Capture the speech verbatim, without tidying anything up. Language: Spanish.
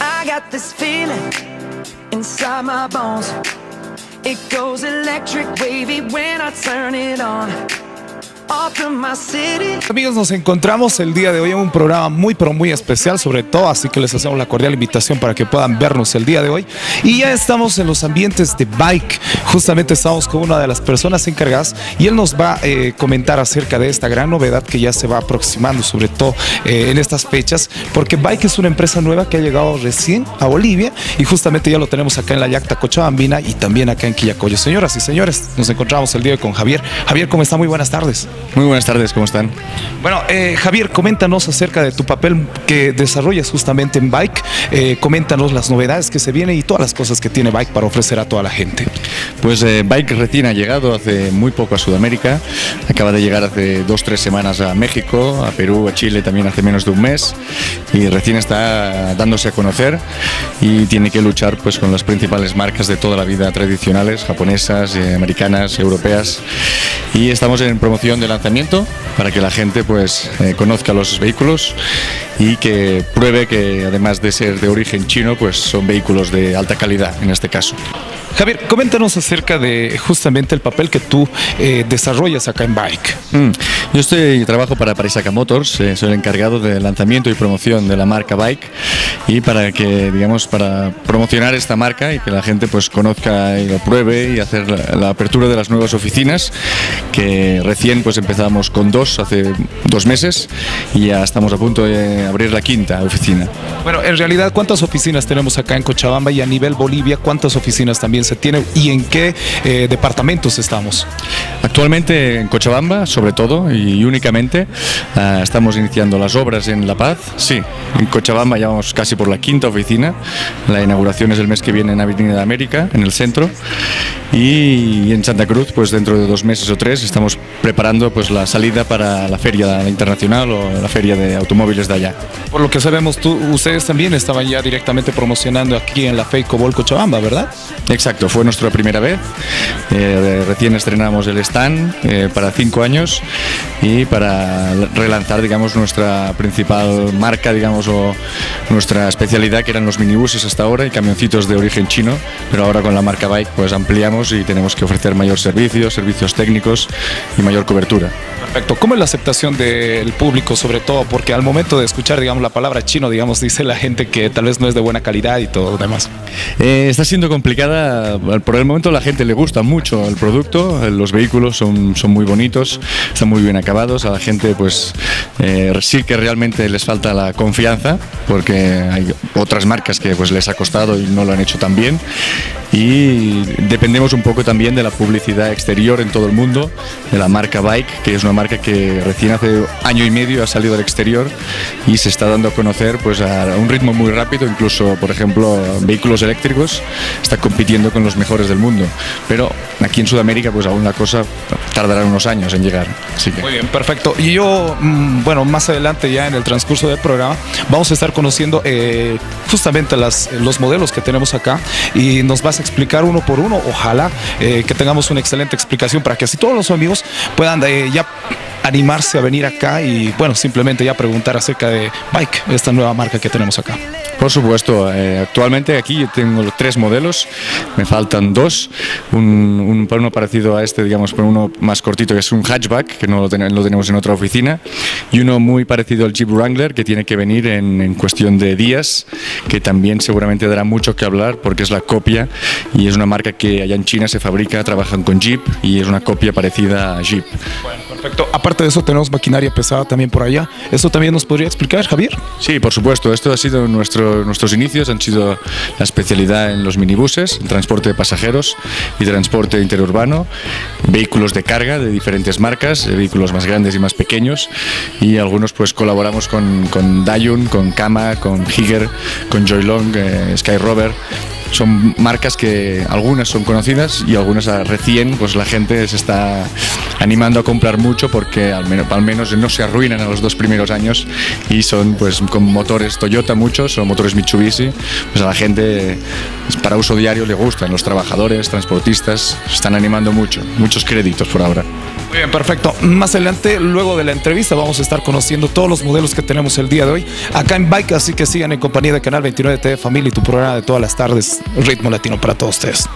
I got this feeling inside my bones. It goes electric wavy when I turn it on. Amigos, nos encontramos el día de hoy en un programa muy pero muy especial, sobre todo, así que les hacemos la cordial invitación para que puedan vernos el día de hoy. Y ya estamos en los ambientes de Bike, justamente estamos con una de las personas encargadas y él nos va a eh, comentar acerca de esta gran novedad que ya se va aproximando, sobre todo eh, en estas fechas, porque Bike es una empresa nueva que ha llegado recién a Bolivia y justamente ya lo tenemos acá en la Llacta cochabambina y también acá en Quillacollo. Señoras y señores, nos encontramos el día de hoy con Javier. Javier, ¿cómo está? Muy buenas tardes. Muy buenas tardes, ¿cómo están? Bueno, eh, Javier, coméntanos acerca de tu papel que desarrollas justamente en Bike. Eh, coméntanos las novedades que se vienen y todas las cosas que tiene Bike para ofrecer a toda la gente. Pues eh, Bike recién ha llegado hace muy poco a Sudamérica. Acaba de llegar hace dos, tres semanas a México, a Perú, a Chile también hace menos de un mes. Y recién está dándose a conocer y tiene que luchar pues con las principales marcas de toda la vida tradicionales, japonesas, eh, americanas, europeas. Y estamos en promoción de lanzamiento para que la gente pues eh, conozca los vehículos y que pruebe que además de ser de origen chino pues son vehículos de alta calidad en este caso. Javier, coméntanos acerca de justamente el papel que tú eh, desarrollas acá en Bike. Mm. Yo estoy, trabajo para Parisaca Motors, eh, soy el encargado de lanzamiento y promoción de la marca Bike y para que, digamos, para promocionar esta marca y que la gente pues conozca y lo pruebe y hacer la, la apertura de las nuevas oficinas que recién pues empezamos con dos hace dos meses y ya estamos a punto de abrir la quinta oficina. Bueno, en realidad, ¿cuántas oficinas tenemos acá en Cochabamba y a nivel Bolivia, cuántas oficinas también se tiene y en qué eh, departamentos estamos? Actualmente en Cochabamba, sobre todo y únicamente, uh, estamos iniciando las obras en La Paz. Sí, en Cochabamba ya vamos casi por la quinta oficina. La inauguración es el mes que viene en Avenida América, en el centro. Y en Santa Cruz, pues dentro de dos meses o tres, estamos preparando pues la salida para la feria internacional o la feria de automóviles de allá. Por lo que sabemos, tú, ustedes también estaban ya directamente promocionando aquí en la Feicobol Cochabamba, ¿verdad? Exacto. Fue nuestra primera vez, eh, recién estrenamos el stand eh, para cinco años y para relanzar, digamos, nuestra principal marca, digamos, o nuestra especialidad que eran los minibuses hasta ahora y camioncitos de origen chino, pero ahora con la marca Bike pues ampliamos y tenemos que ofrecer mayor servicio, servicios técnicos y mayor cobertura. Perfecto. ¿Cómo es la aceptación del público, sobre todo? Porque al momento de escuchar, digamos, la palabra chino, digamos, dice la gente que tal vez no es de buena calidad y todo lo demás. Eh, está siendo complicada. Por el momento a la gente le gusta mucho el producto, los vehículos son, son muy bonitos, están muy bien acabados, a la gente pues eh, sí que realmente les falta la confianza porque hay otras marcas que pues les ha costado y no lo han hecho tan bien y dependemos un poco también de la publicidad exterior en todo el mundo, de la marca Bike, que es una marca que recién hace año y medio ha salido al exterior y se está dando a conocer pues a un ritmo muy rápido, incluso por ejemplo vehículos eléctricos, está compitiendo con los mejores del mundo, pero aquí en Sudamérica pues aún la cosa tardará unos años en llegar. Así que... Muy bien, perfecto. Y yo, bueno, más adelante ya en el transcurso del programa vamos a estar conociendo eh, justamente las, los modelos que tenemos acá y nos vas a explicar uno por uno, ojalá eh, que tengamos una excelente explicación para que así todos los amigos puedan eh, ya animarse a venir acá y bueno, simplemente ya preguntar acerca de Bike, esta nueva marca que tenemos acá. Por supuesto, eh, actualmente aquí yo tengo tres modelos, me faltan dos, un, un, uno parecido a este, digamos, pero uno más cortito que es un hatchback, que no lo, ten, lo tenemos en otra oficina, y uno muy parecido al Jeep Wrangler que tiene que venir en, en cuestión de días, que también seguramente dará mucho que hablar porque es la copia y es una marca que allá en China se fabrica, trabajan con Jeep y es una copia parecida a Jeep. Bueno, perfecto. Aparte de eso tenemos maquinaria pesada también por allá, ¿eso también nos podría explicar, Javier? Sí, por supuesto, esto ha sido nuestro... Nuestros inicios han sido la especialidad en los minibuses, en transporte de pasajeros y transporte interurbano, vehículos de carga de diferentes marcas, vehículos más grandes y más pequeños y algunos pues colaboramos con, con Dayun, con Kama, con Higer, con Joy Long, eh, SkyRover. Son marcas que algunas son conocidas y algunas recién pues la gente se está animando a comprar mucho porque al menos, al menos no se arruinan a los dos primeros años y son pues con motores Toyota muchos o motores Mitsubishi, pues a la gente para uso diario le gustan, los trabajadores, transportistas, se están animando mucho, muchos créditos por ahora. Muy bien, perfecto. Más adelante, luego de la entrevista, vamos a estar conociendo todos los modelos que tenemos el día de hoy acá en Bike, así que sigan en compañía de Canal veintinueve T V Familia y tu programa de todas las tardes, Ritmo Latino, para todos ustedes.